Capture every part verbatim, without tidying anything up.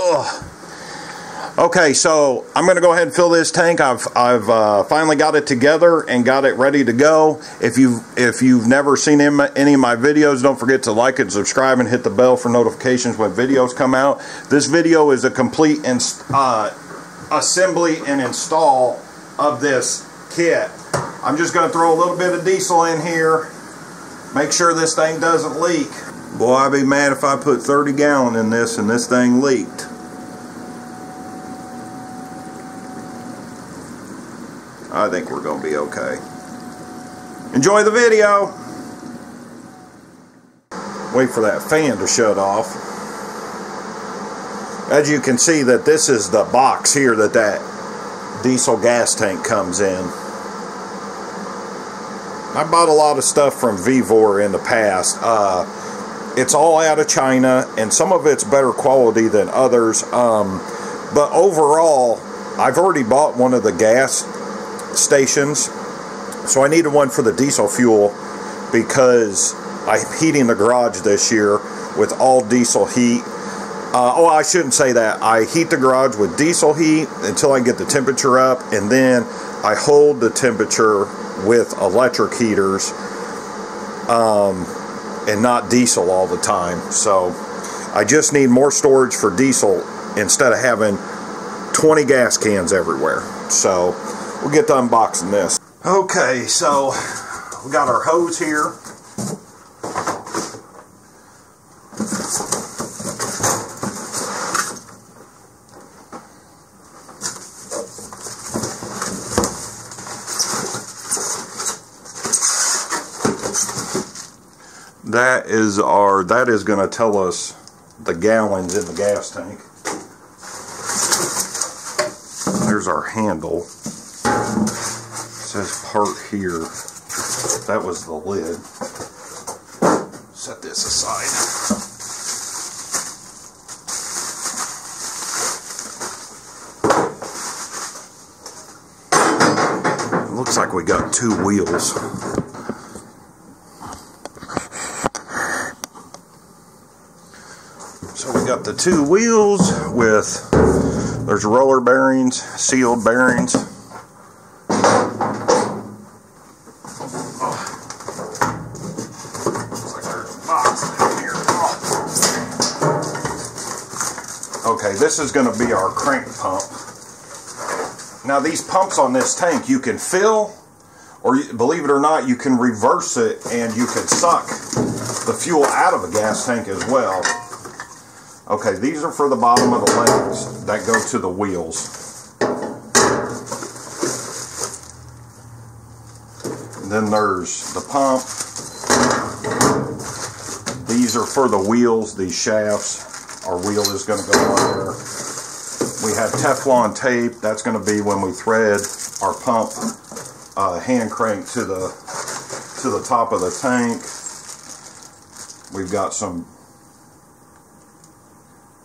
Ugh. Okay, so I'm going to go ahead and fill this tank. I've I've uh, finally got it together and got it ready to go. If you if you've never seen any of my videos, don't forget to like and subscribe and hit the bell for notifications when videos come out. This video is a complete inst uh, assembly and install of this kit. I'm just going to throw a little bit of diesel in here, make sure this thing doesn't leak. Boy, I'd be mad if I put thirty gallon in this and this thing leaked. I think we're going to be okay. Enjoy the video! Wait for that fan to shut off. As you can see, that this is the box here that that diesel gas tank comes in. I bought a lot of stuff from VEVOR in the past. Uh, it's all out of China, and some of it's better quality than others. Um, but overall, I've already bought one of the gas stations, so I needed one for the diesel fuel because I'm heating the garage this year with all diesel heat. Uh, oh, I shouldn't say that. I heat the garage with diesel heat until I get the temperature up, and then I hold the temperature with electric heaters um, and not diesel all the time. So I just need more storage for diesel instead of having twenty gas cans everywhere. So we'll get to unboxing this. Okay, so we got our hose here. That is our, that is going to tell us the gallons in the gas tank. There's our handle. It says part here. That was the lid. Set this aside. It looks like we got two wheels. Got the two wheels with, there's roller bearings, sealed bearings. Oh. Looks like there's a box in here. Oh. Okay, this is going to be our crank pump. Now these pumps on this tank you can fill, or believe it or not, you can reverse it and you can suck the fuel out of a gas tank as well. Okay, these are for the bottom of the legs that go to the wheels. And then there's the pump. These are for the wheels, these shafts. Our wheel is going to go on there. We have Teflon tape. That's going to be when we thread our pump uh, hand crank to the, to the top of the tank. We've got some...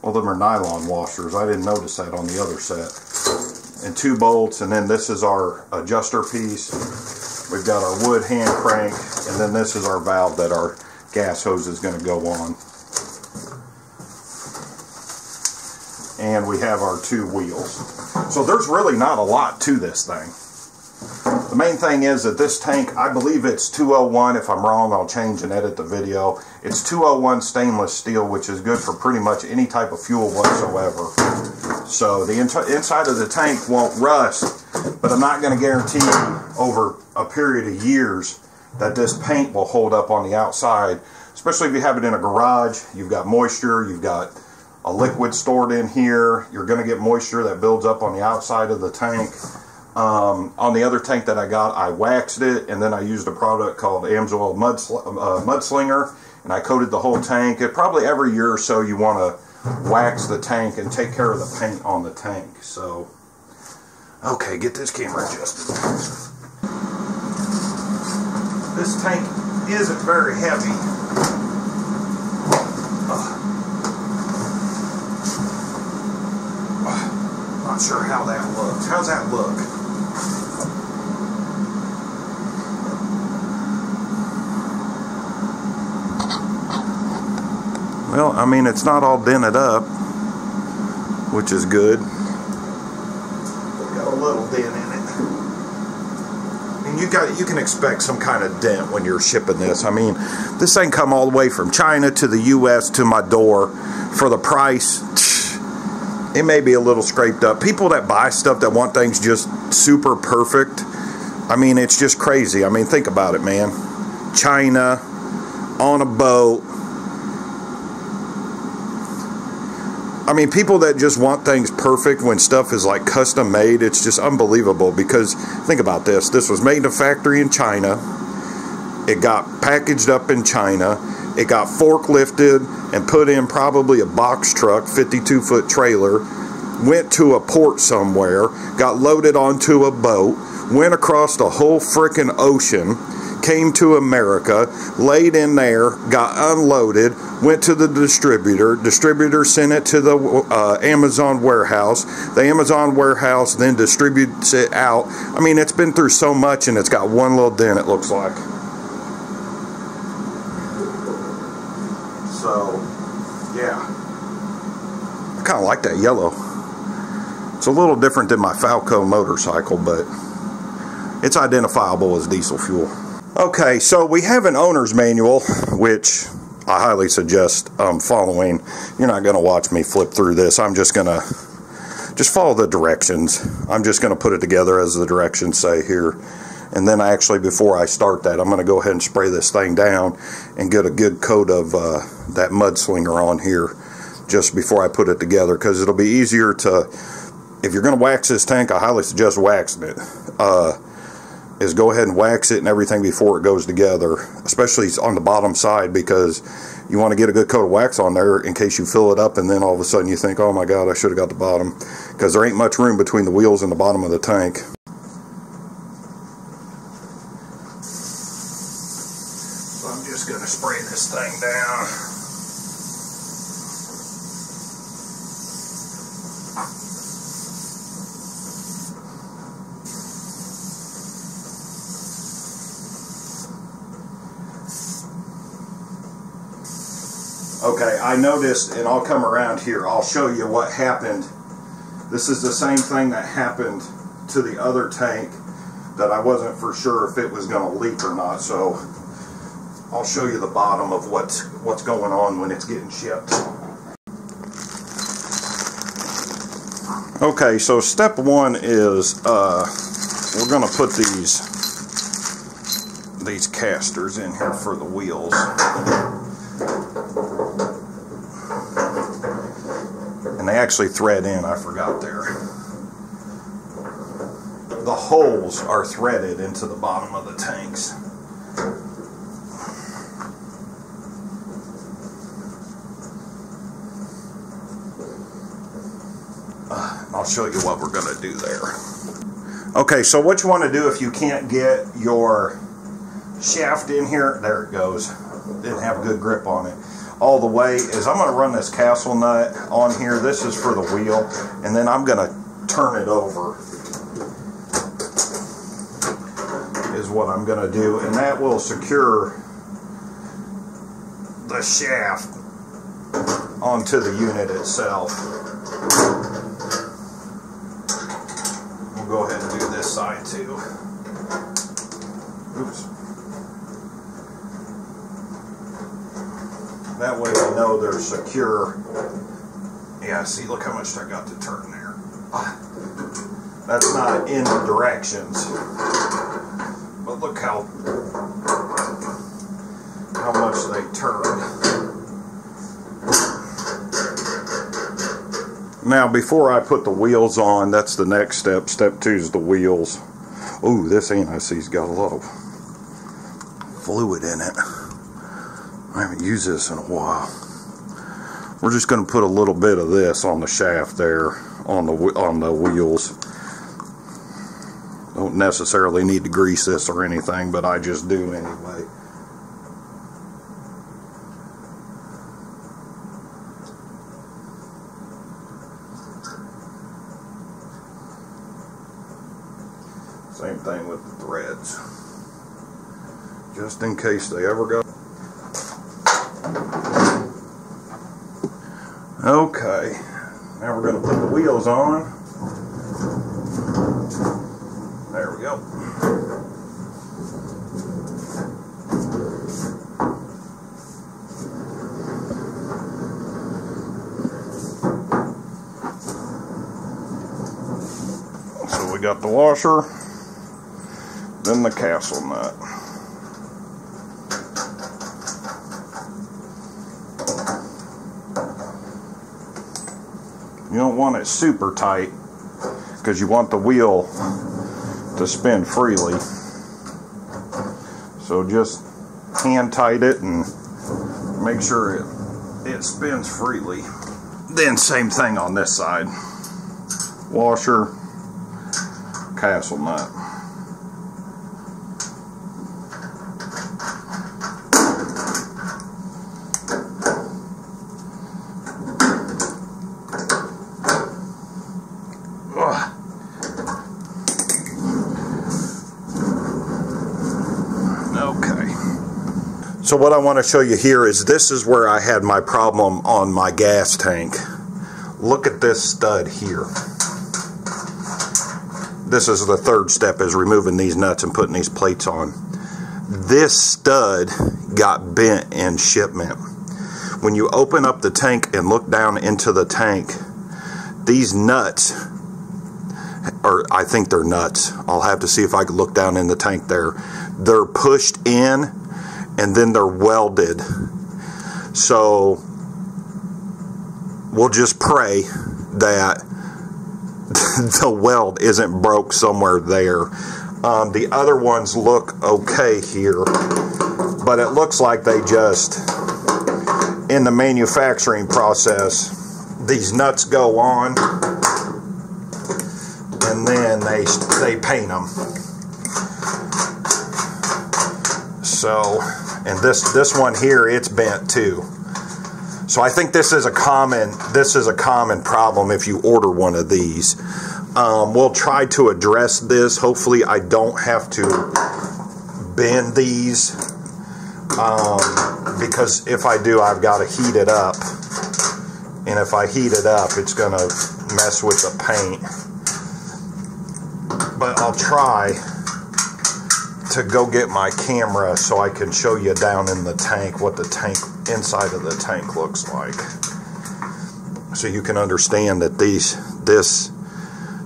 Well, them are nylon washers. I didn't notice that on the other set. And two bolts, and then this is our adjuster piece. We've got our wood hand crank, and then this is our valve that our gas hose is going to go on. And we have our two wheels. So there's really not a lot to this thing. The main thing is that this tank, I believe it's two oh one. If I'm wrong, I'll change and edit the video. It's two oh one stainless steel, which is good for pretty much any type of fuel whatsoever. So the inside of the tank won't rust, but I'm not going to guarantee over a period of years that this paint will hold up on the outside, especially if you have it in a garage. You've got moisture, you've got a liquid stored in here. You're going to get moisture that builds up on the outside of the tank. Um, on the other tank that I got, I waxed it, and then I used a product called Amsoil Mud uh, Mud Slinger, and I coated the whole tank. It probably every year or so you want to wax the tank and take care of the paint on the tank. So, okay, get this camera adjusted. This tank isn't very heavy. Ugh. Ugh. Not sure how that looks. How's that look? Well, I mean, it's not all dented up. which is good. Got a little dent in it. And you got you can expect some kind of dent when you're shipping this. I mean, this thing come all the way from China to the U S to my door for the price. It may be a little scraped up. People that buy stuff that want things just super perfect, I mean, it's just crazy. I mean, think about it, man. China, on a boat. I mean, people that just want things perfect when stuff is like custom made, it's just unbelievable. Because think about this. This was made in a factory in China. It got packaged up in China. It got forklifted and put in probably a box truck, fifty-two foot trailer, went to a port somewhere, got loaded onto a boat, went across the whole frickin' ocean, came to America, laid in there, got unloaded, went to the distributor. Distributor sent it to the uh, Amazon warehouse. The Amazon warehouse then distributes it out. I mean, it's been through so much, and it's got one little dent, it looks like. So, yeah. I kind of like that yellow. It's a little different than my Falco motorcycle, but it's identifiable as diesel fuel. Okay, so we have an owner's manual, which I highly suggest um, following. You're not going to watch me flip through this. I'm just going to just follow the directions. I'm just going to put it together as the directions say here. And then I actually, before I start that, I'm going to go ahead and spray this thing down and get a good coat of uh, that Mud Slinger on here just before I put it together, because it'll be easier to, if you're going to wax this tank, I highly suggest waxing it. Uh, is go ahead and wax it and everything before it goes together, especially on the bottom side, because you want to get a good coat of wax on there in case you fill it up and then all of a sudden you think, oh my God, I should have got the bottom, because there ain't much room between the wheels and the bottom of the tank. Just gonna spray this thing down. Okay, I noticed, and I'll come around here, I'll show you what happened. This is the same thing that happened to the other tank that I wasn't for sure if it was gonna leak or not, so I'll show you the bottom of what's, what's going on when it's getting shipped. Okay, so step one is uh, we're going to put these these casters in here for the wheels. And they actually thread in, I forgot there. The holes are threaded into the bottom of the tanks. I'll show you what we're going to do there. Okay, so what you want to do if you can't get your shaft in here, there it goes, didn't have a good grip on it, all the way, is I'm going to run this castle nut on here. This is for the wheel, and then I'm going to turn it over, is what I'm going to do, and that will secure the shaft onto the unit itself. Go ahead and do this side too. Oops. That way we know they're secure. Yeah, see, look how much I got to turn there. That's not in the directions. But look how, how much they turn. Now, before I put the wheels on, that's the next step. Step two is the wheels. Ooh, this anti-seize's got a lot of fluid in it. I haven't used this in a while. We're just going to put a little bit of this on the shaft there, on the on the wheels. Don't necessarily need to grease this or anything, but I just do anyway. Same thing with the threads, just in case they ever go. Okay, Now we're going to put the wheels on. There we go. So we got the washer, then the castle nut. You don't want it super tight because you want the wheel to spin freely. So just hand tight it and make sure it, it spins freely. Then same thing on this side. Washer, castle nut. So what I want to show you here is this is where I had my problem on my gas tank. Look at this stud here. This is the third step, is removing these nuts and putting these plates on. This stud got bent in shipment. When you open up the tank and look down into the tank, these nuts, or I think they're nuts. I'll have to see if I can look down in the tank there. They're pushed in, and then they're welded. So we'll just pray that the weld isn't broke somewhere there. Um, the other ones look okay here, but it looks like they just, in the manufacturing process, these nuts go on and then they, they paint them. So, and this this one here, it's bent too. So I think this is a common this is a common problem if you order one of these. Um, we'll try to address this. Hopefully, I don't have to bend these um, because if I do, I've got to heat it up, and if I heat it up, it's gonna mess with the paint. But I'll try to go get my camera so I can show you down in the tank what the tank inside of the tank looks like, so you can understand that these this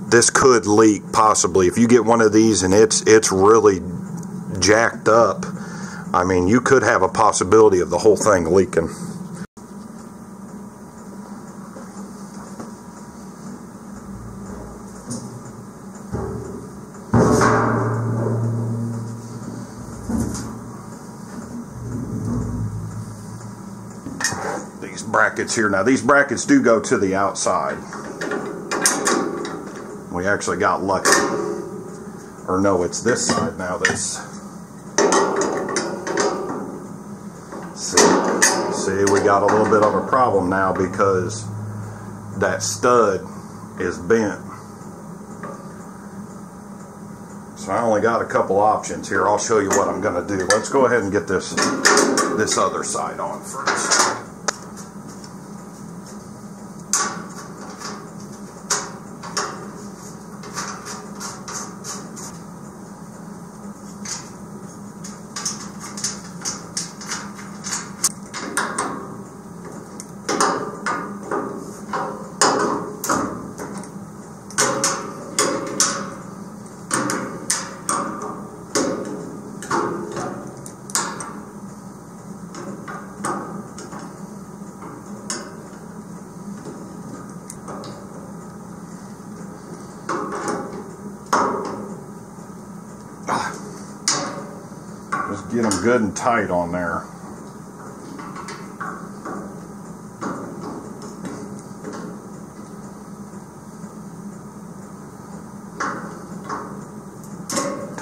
this could leak possibly. If you get one of these and it's it's really jacked up, I mean, you could have a possibility of the whole thing leaking. Brackets here. Now these brackets do go to the outside. We actually got lucky. Or no, it's this side now that's... See, see, we got a little bit of a problem now because that stud is bent. So I only got a couple options here. I'll show you what I'm going to do. Let's go ahead and get this, this other side on first. Get them good and tight on there.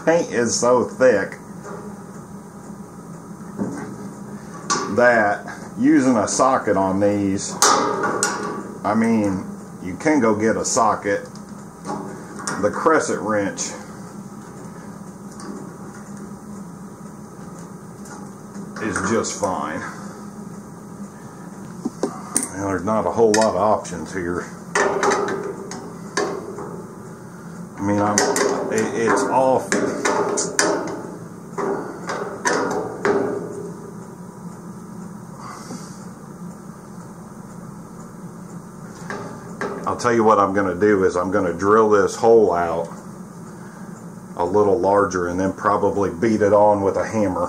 Paint is so thick that using a socket on these, I mean, you can go get a socket. The crescent wrench, just fine. Now, there's not a whole lot of options here. mean, I'm, it, it's awful. I'll tell you what I'm going to do is I'm going to drill this hole out a little larger and then probably beat it on with a hammer,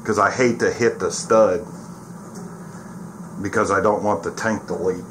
because I hate to hit the stud because I don't want the tank to leak.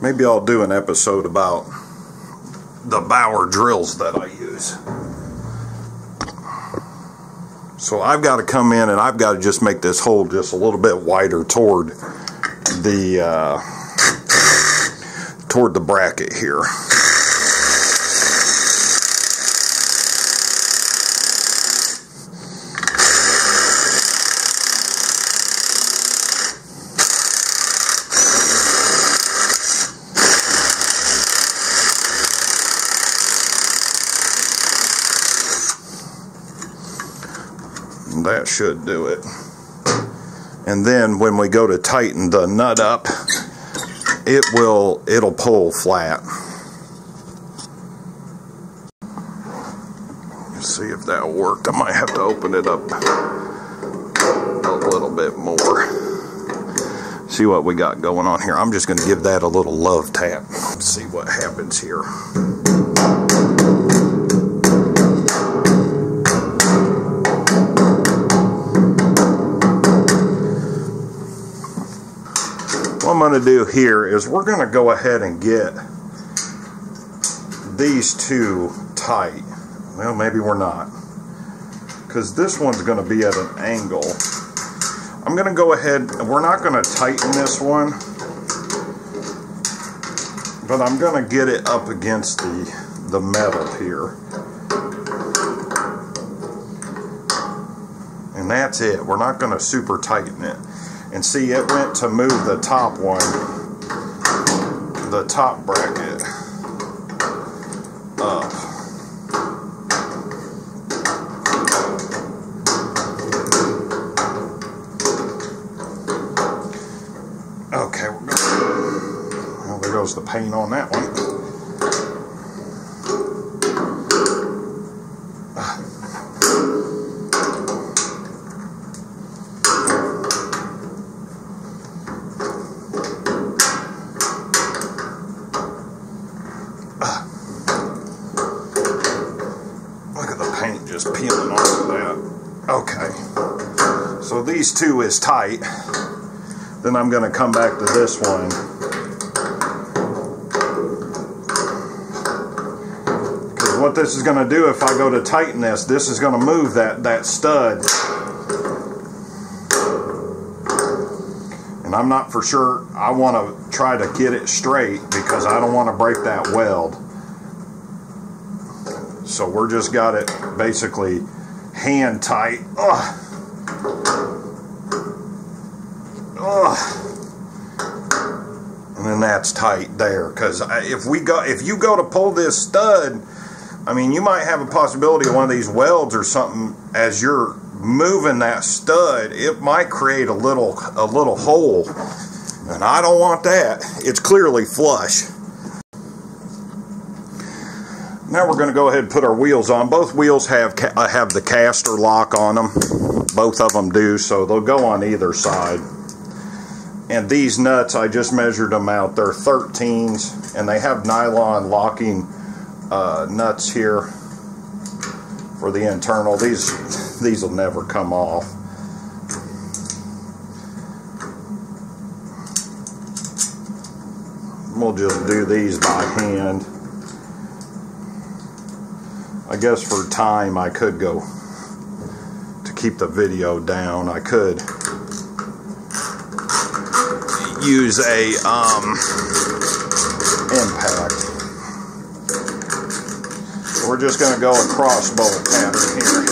Maybe I'll do an episode about the Bauer drills that I use. So I've got to come in and I've got to just make this hole just a little bit wider toward the uh, toward the bracket here. That should do it. And then when we go to tighten the nut up, it will it'll pull flat. Let's see if that worked. I might have to open it up a little bit more. See what we got going on here. I'm just going to give that a little love tap. Let's see what happens here. What I'm going to do here is we're going to go ahead and get these two tight. Well, maybe we're not, because this one's going to be at an angle. I'm going to go ahead, we're not going to tighten this one, but I'm going to get it up against the, the metal here. And that's it. We're not going to super tighten it. And see, it went to move the top one, the top bracket, up. Okay, we're going. Well, there goes the paint on that one. Uh. These two is tight. Then I'm going to come back to this one, because what this is going to do, if I go to tighten this, this is going to move that that stud, and I'm not for sure. I want to try to get it straight because I don't want to break that weld. So we're just got it basically hand tight. Ugh. And then that's tight there, because if we go, if you go to pull this stud, I mean, you might have a possibility of one of these welds or something. As you're moving that stud, it might create a little a little hole and I don't want that. It's clearly flush. Now we're going to go ahead and put our wheels on. Both wheels have ca have the caster lock on them. Both of them do, so they'll go on either side. And these nuts, I just measured them out. They're thirteens, and they have nylon locking uh, nuts here for the internal. These these will never come off. We'll just do these by hand. I guess for time I could go to keep the video down. I could use a um, impact. So we're just going to go a crossbow pattern here.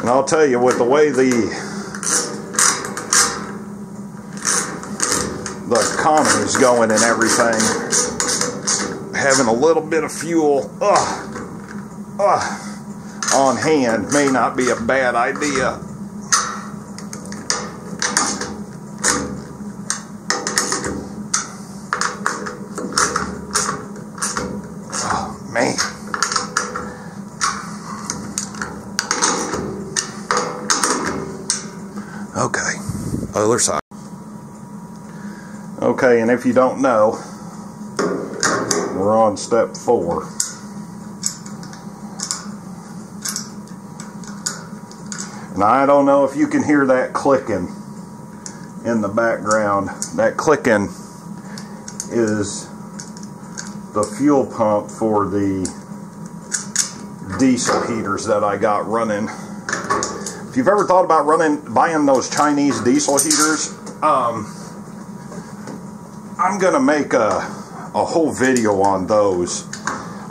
And I'll tell you, with the way the the economy is going and everything, having a little bit of fuel uh, uh, on hand may not be a bad idea. Oh, man. Okay, other side. Okay, and if you don't know, we're on step four. And I don't know if you can hear that clicking in the background. That clicking is the fuel pump for the diesel heaters that I got running. If you've ever thought about running, buying those Chinese diesel heaters, um, I'm going to make a, a whole video on those.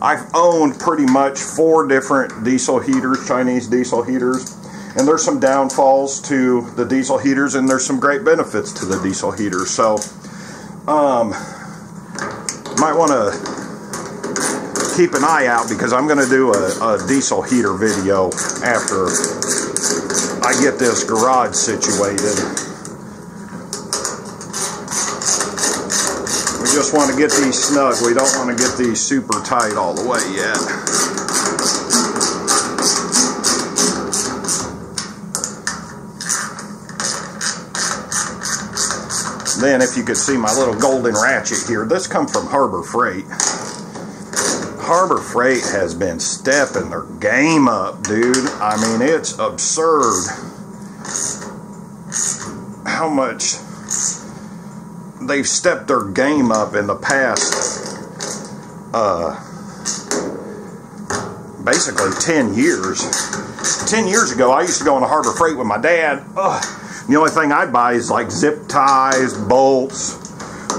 I've owned pretty much four different diesel heaters, Chinese diesel heaters, and there's some downfalls to the diesel heaters, and there's some great benefits to the diesel heaters. So, um, might want to keep an eye out, because I'm going to do a, a diesel heater video after I get this garage situated. Just want to get these snug. We don't want to get these super tight all the way yet. Then, if you could see my little golden ratchet here, this comes from Harbor Freight. Harbor Freight has been stepping their game up, dude. I mean, it's absurd how much they've stepped their game up in the past uh, basically ten years. ten years ago, I used to go on a Harbor Freight with my dad. Ugh. The only thing I'd buy is like zip ties, bolts,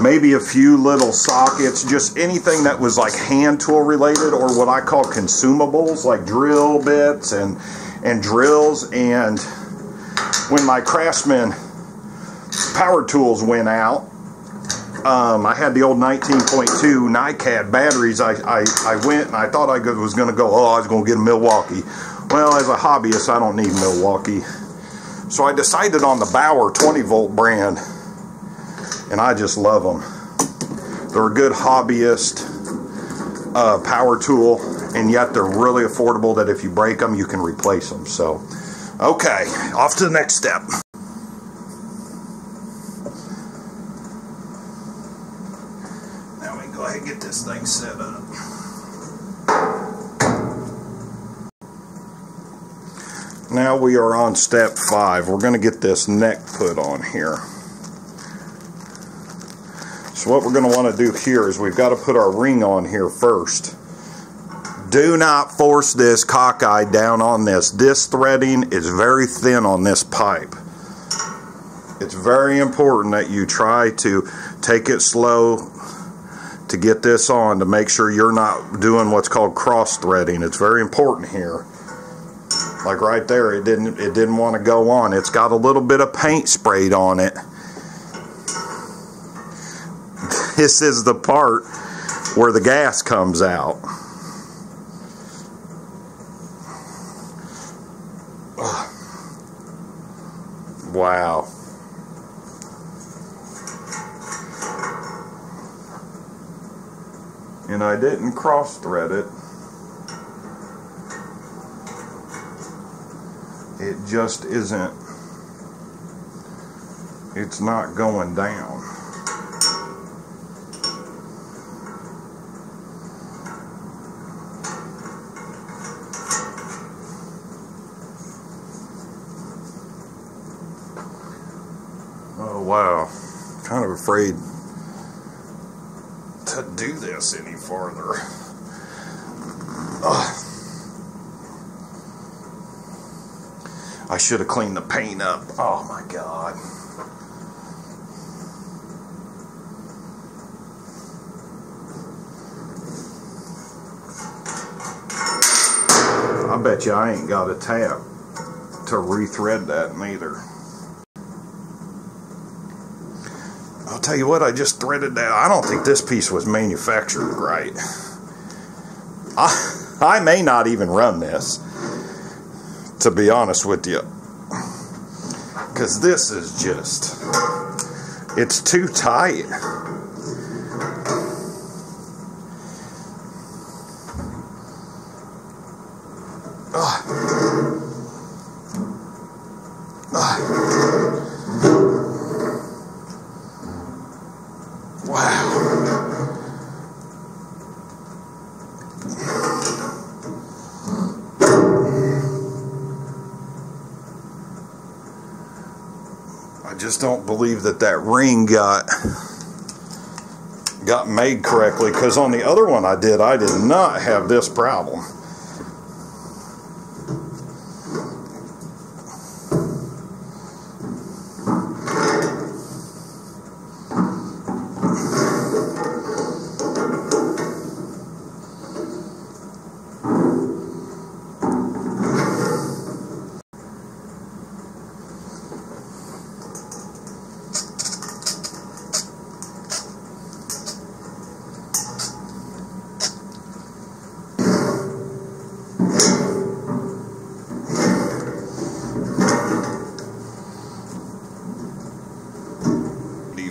maybe a few little sockets, just anything that was like hand tool related, or what I call consumables, like drill bits and, and drills. And when my Craftsman power tools went out, Um, I had the old nineteen point two NiCad batteries. I, I, I went and I thought I was going to go, oh, I was going to get a Milwaukee. Well, as a hobbyist, I don't need Milwaukee. So I decided on the Bauer twenty volt brand, and I just love them. They're a good hobbyist uh, power tool, and yet they're really affordable, that if you break them, you can replace them. So, okay, off to the next step. Get this thing set up. Now we are on step five. We're going to get this neck put on here. So what we're going to want to do here is we've got to put our ring on here first. Do not force this cockeye down on this. This threading is very thin on this pipe. It's very important that you try to take it slow to get this on, to make sure you're not doing what's called cross threading. It's very important here. Like right there, it didn't it didn't want to go on. It's got a little bit of paint sprayed on it. This is the part where the gas comes out. Wow. And I didn't cross thread it. It just isn't, it's not going down. Oh wow, I'm kind of afraid to do this any farther. Ugh. I should have cleaned the paint up. Oh my God. I bet you I ain't got a tap to rethread that neither. I'll tell you what, I just threaded that. I don't think this piece was manufactured right. I, I may not even run this, to be honest with you, because this is just, it's too tight. Ugh. Ugh. Wow. Just don't believe that that ring got got made correctly, because on the other one I did, I did not have this problem.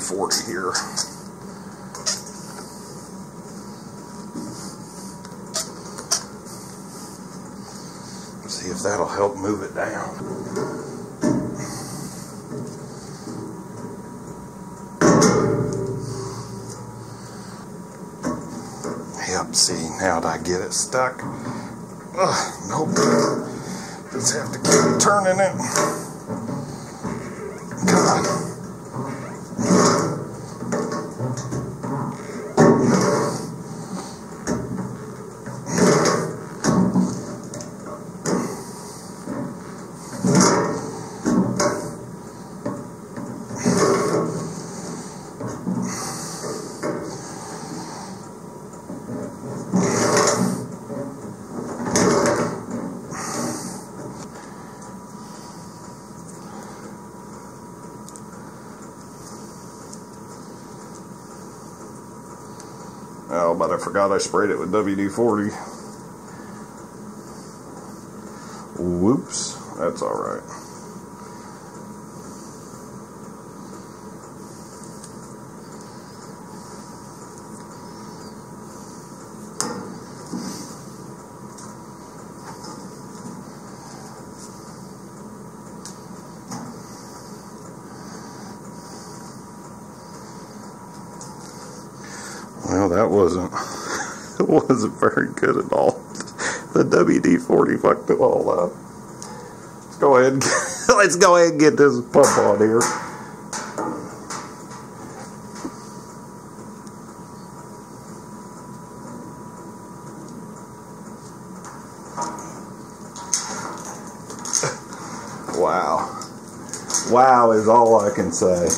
forty here. See if that'll help move it down. Yep, see, now that I get it stuck. Ugh, nope. Just have to keep turning it. God. Oh, but I forgot I sprayed it with W D forty. Whoops, that's all right. Well, that wasn't it wasn't very good at all. The W D forty fucked it all up. Let's go ahead. Let's go ahead and get this pump on here. Wow. Wow is all I can say.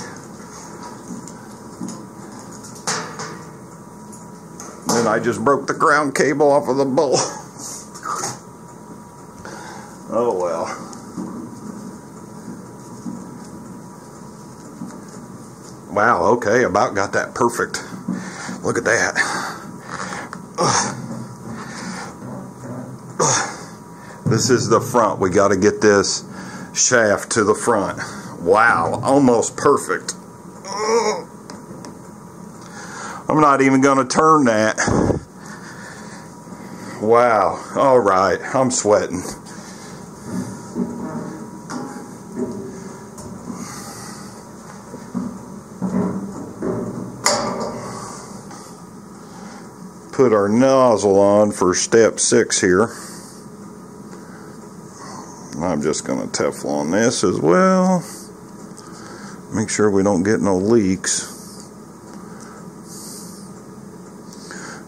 And I just broke the ground cable off of the bull. Oh well. Wow, okay, about got that perfect. Look at that. This is the front. We got to get this shaft to the front. Wow, almost perfect. I'm not even going to turn that. Wow. All right, I'm sweating. Put our nozzle on for step six here. I'm just going to Teflon this as well. Make sure we don't get no leaks.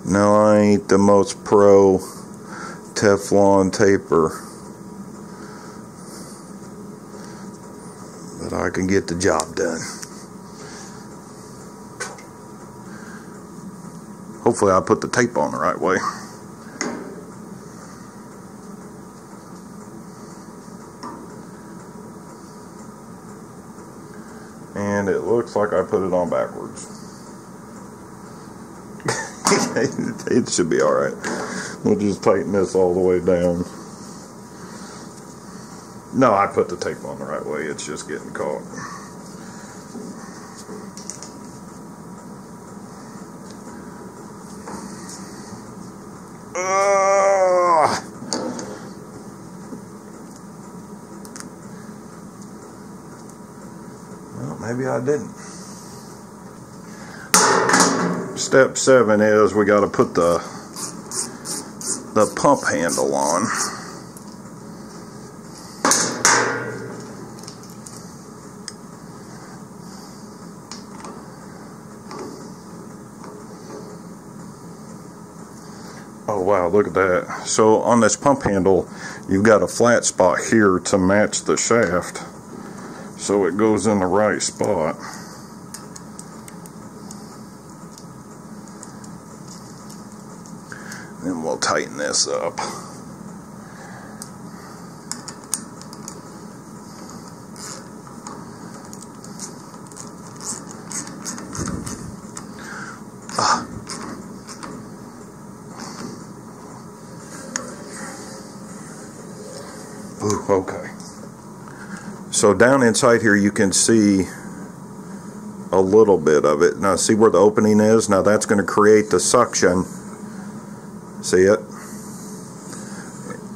Now, I ain't the most pro Teflon taper, but I can get the job done. Hopefully I put the tape on the right way. And it looks like I put it on backwards. It should be alright. We'll just tighten this all the way down. No, I put the tape on the right way. It's just getting caught. Maybe I didn't. Step seven is we got to put the the pump handle on. Oh wow, look at that. So on this pump handle, you've got a flat spot here to match the shaft, so it goes in the right spot. Then we'll tighten this up. Ah. Ooh, okay. So down inside here you can see a little bit of it. Now see where the opening is? Now that's going to create the suction. See it?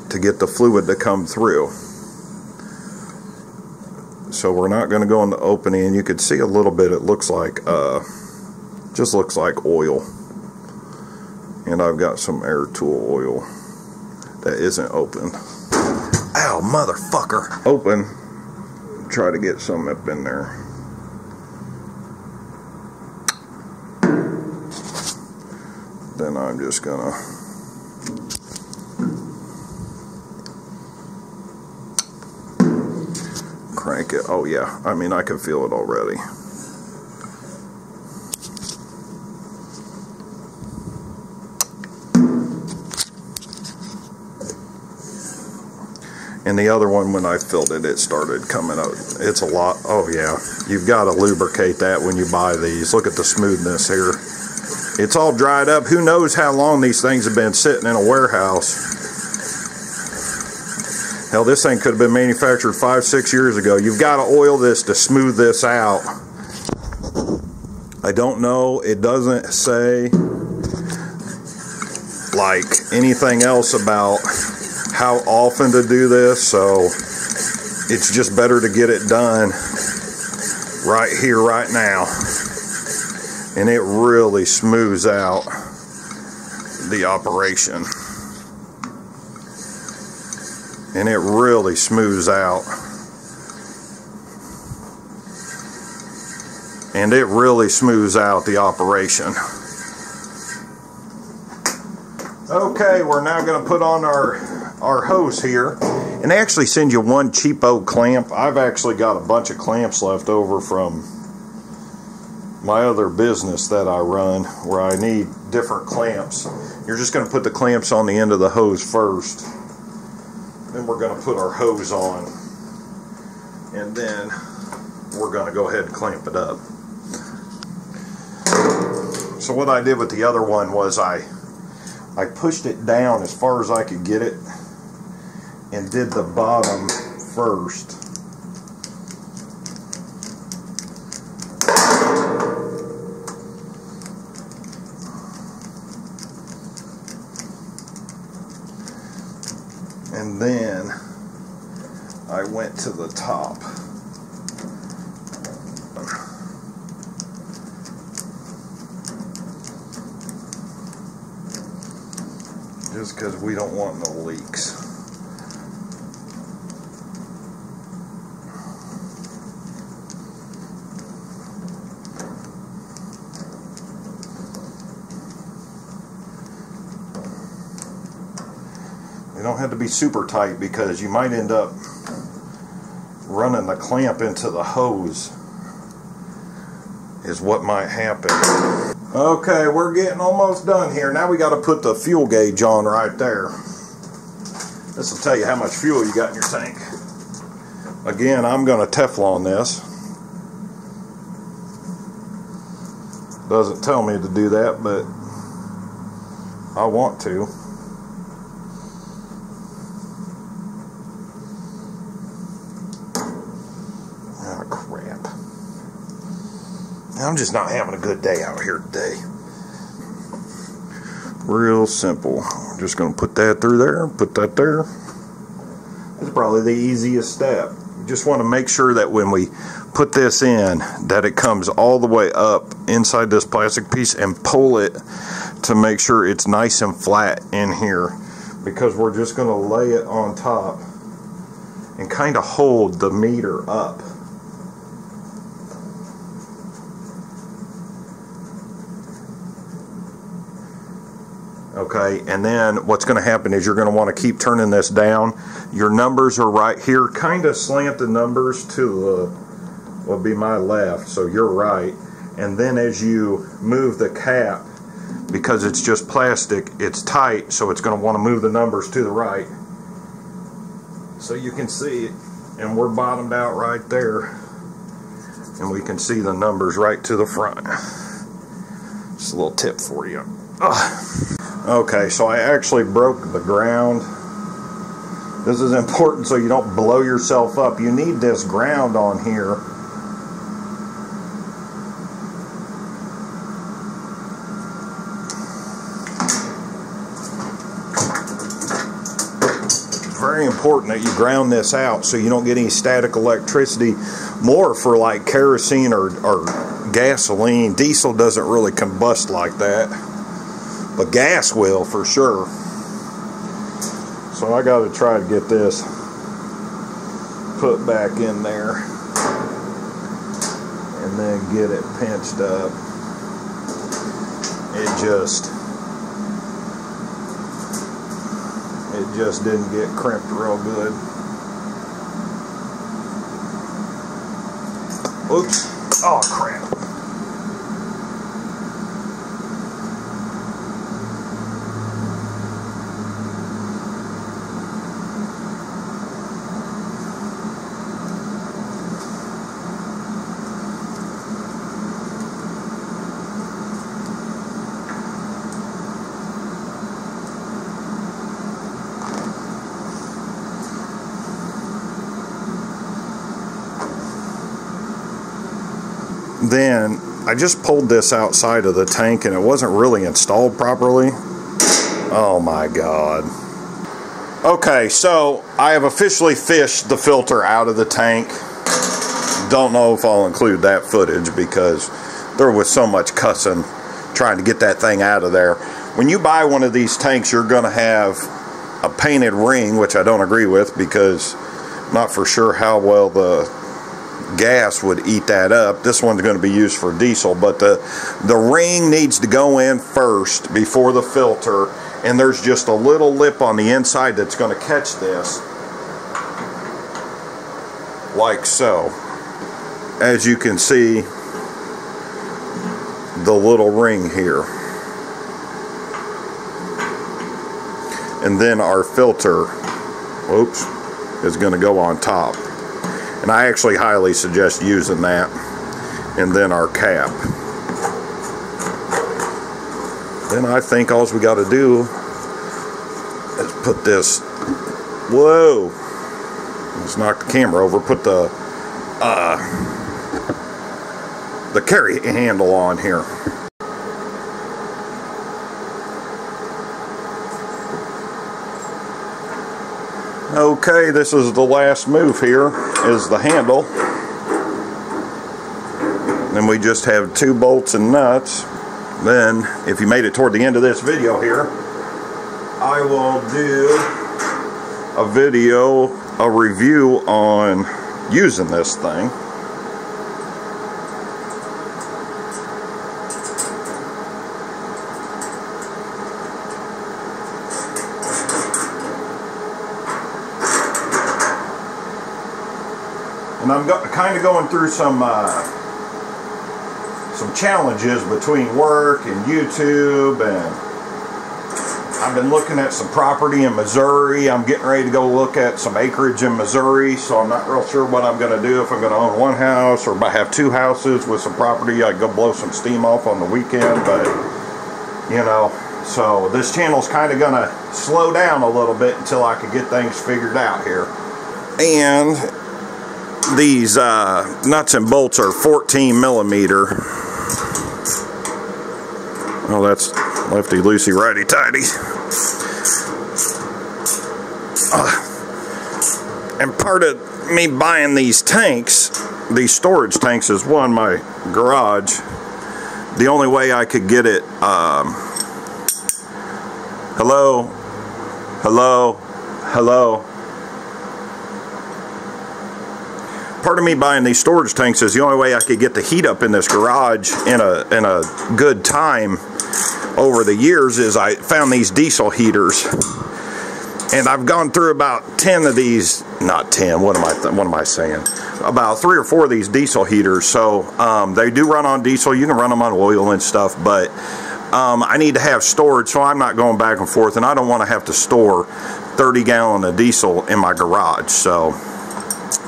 To get the fluid to come through. So we're not going to go in the opening, and you can see a little bit. It looks like, uh, just looks like oil. And I've got some air tool oil that isn't open. Ow, motherfucker! Open. Try to get some up in there. Then I'm just gonna crank it. Oh yeah, I mean I can feel it already. And the other one, when I filled it, it started coming out. It's a lot. Oh yeah, you've got to lubricate that when you buy these. Look at the smoothness here. It's all dried up. Who knows how long these things have been sitting in a warehouse. Hell, this thing could have been manufactured five, six years ago. You've got to oil this to smooth this out. I don't know. It doesn't say like anything else about how often to do this, so it's just better to get it done right here, right now. And it really smooths out the operation. And it really smooths out. And it really smooths out the operation. Okay, we're now going to put on our our hose here, and they actually send you one cheapo clamp. I've actually got a bunch of clamps left over from my other business that I run where I need different clamps. You're just going to put the clamps on the end of the hose first, then we're going to put our hose on, and then we're going to go ahead and clamp it up. So what I did with the other one was I I pushed it down as far as I could get it and did the bottom first. And then I went to the top. Just because we don't want no leaks. You don't have to be super tight because you might end up running the clamp into the hose is what might happen. Okay, we're getting almost done here. Now we got to put the fuel gauge on right there. This will tell you how much fuel you got in your tank. Again, I'm going to Teflon this. Doesn't tell me to do that, but I want to. I'm just not having a good day out here today. Real simple. I'm just going to put that through there, put that there. It's probably the easiest step. You just want to make sure that when we put this in, that it comes all the way up inside this plastic piece and pull it to make sure it's nice and flat in here, because we're just going to lay it on top and kind of hold the meter up. Okay, and then what's going to happen is you're going to want to keep turning this down. Your numbers are right here. Kind of slant the numbers to uh, what would be my left, so you're right. And then as you move the cap, because it's just plastic, it's tight, so it's going to want to move the numbers to the right. So you can see it, and we're bottomed out right there. And we can see the numbers right to the front. Just a little tip for you. Ugh. Okay, so I actually broke the ground. This is important so you don't blow yourself up. You need this ground on here. It's very important that you ground this out so you don't get any static electricity. More for like kerosene or, or gasoline. Diesel doesn't really combust like that. But gas will for sure. So I gotta try to get this put back in there and then get it pinched up. It just it just didn't get crimped real good. Oops. Oh crap. Then I just pulled this outside of the tank and it wasn't really installed properly. Oh my god. Okay, so I have officially fished the filter out of the tank. Don't know if I'll include that footage because there was so much cussing trying to get that thing out of there. When you buy one of these tanks, you're going to have a painted ring, which I don't agree with because I'm not for sure how well the gas would eat that up. This one's going to be used for diesel, but the the ring needs to go in first before the filter, and there's just a little lip on the inside that's going to catch this, like so. As you can see, the little ring here, and then our filter, oops, is going to go on top. And I actually highly suggest using that, and then our cap. Then I think all we got to do put this, whoa, let's knock the camera over, put the, uh, the carry handle on here. Okay, this is the last move here, is the handle. Then we just have two bolts and nuts. Then, if you made it toward the end of this video here, I will do a video, a review on using this thing. And I'm go kind of going through some uh, some challenges between work and YouTube, and I've been looking at some property in Missouri. I'm getting ready to go look at some acreage in Missouri, so I'm not real sure what I'm going to do, if I'm going to own one house or if I have two houses with some property. I go blow some steam off on the weekend, but you know, so this channel's kind of going to slow down a little bit until I can get things figured out here. And these uh, nuts and bolts are fourteen millimeter. Well, that's lefty loosey, righty tighty. Uh, and part of me buying these tanks, these storage tanks, is one, my garage. The only way I could get it. Um, hello, hello, hello. Part of me buying these storage tanks is the only way I could get the heat up in this garage in a in a good time over the years is I found these diesel heaters. And I've gone through about ten of these, not ten, what am I th what am I saying? About three or four of these diesel heaters. So um, they do run on diesel. You can run them on oil and stuff, but um, I need to have storage, so I'm not going back and forth, and I don't want to have to store thirty gallon of diesel in my garage. So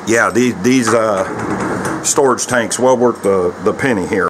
yeah, these, these uh, storage tanks well worth the, the penny here.